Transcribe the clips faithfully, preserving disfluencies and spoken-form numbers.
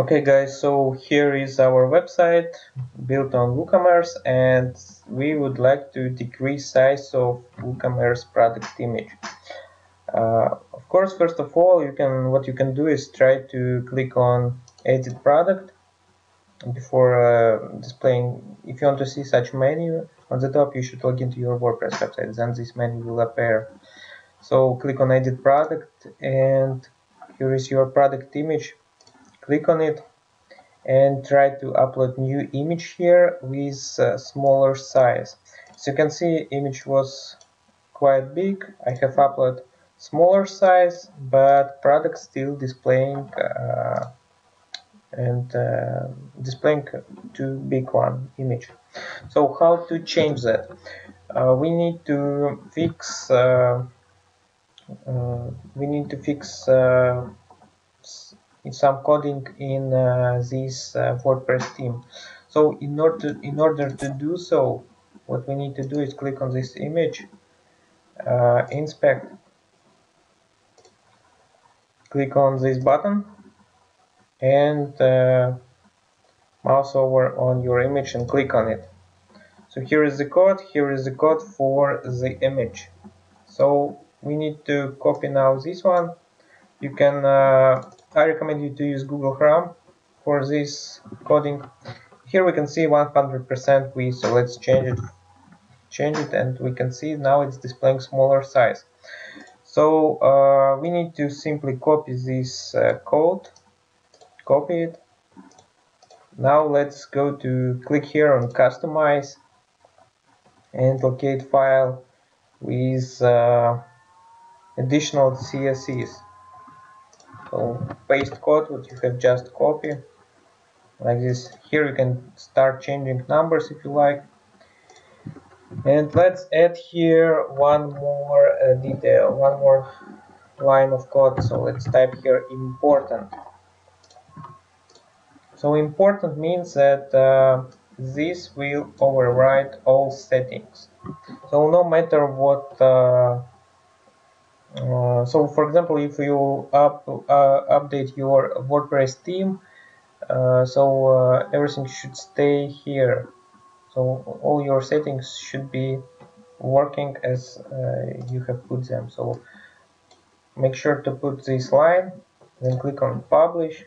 Okay guys, so here is our website built on WooCommerce, and we would like to decrease size of WooCommerce product image. Uh, of course, first of all, you can what you can do is try to click on edit product before uh, displaying. If you want to see such menu on the top, you should log into your WordPress website, then this menu will appear. So click on edit product, and here is your product image. Click on it and try to upload new image here with uh, smaller size. As you can see, image was quite big. I have uploaded smaller size, but product still displaying uh, and uh, displaying too big one image. So how to change that? Uh, we need to fix. Uh, uh, we need to fix. Uh, in some coding in uh, this uh, WordPress theme. So in order to, in order to do so, what we need to do is click on this image, uh, inspect, click on this button, and uh, mouse over on your image and click on it. So here is the code, here is the code for the image. So we need to copy now this one. You can uh, I recommend you to use Google Chrome for this coding. Here we can see one hundred percent width, so let's change it, change it, and we can see now it's displaying smaller size. So uh, we need to simply copy this uh, code, copy it. Now let's go to click here on Customize and locate file with uh, additional C S S. So paste code what you have just copied like this. Here you can start changing numbers if you like. And let's add here one more uh, detail, one more line of code. So let's type here important. So important means that uh, this will override all settings. So no matter what. Uh, Uh, so, for example, if you up, uh, update your WordPress theme, uh, so uh, everything should stay here. So all your settings should be working as uh, you have put them. So make sure to put this line, then click on publish.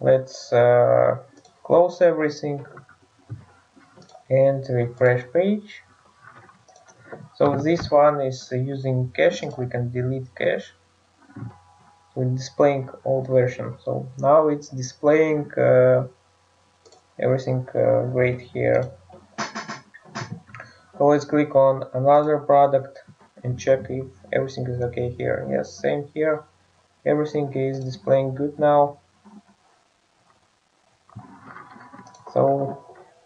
Let's uh, close everything and refresh page. So this one is using caching. We can delete cache. We're displaying old version. So now it's displaying uh, everything uh, great here. So let's click on another product and check if everything is okay here. Yes, same here. Everything is displaying good now. So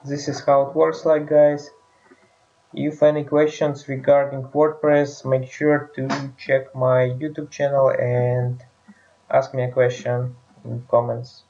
this is how it works, like guys. If any questions regarding WordPress, make sure to check my YouTube channel and ask me a question in comments.